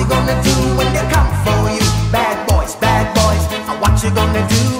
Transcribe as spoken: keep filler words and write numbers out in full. you gonna do when they come for you? Bad boys, bad boys, what you gonna do?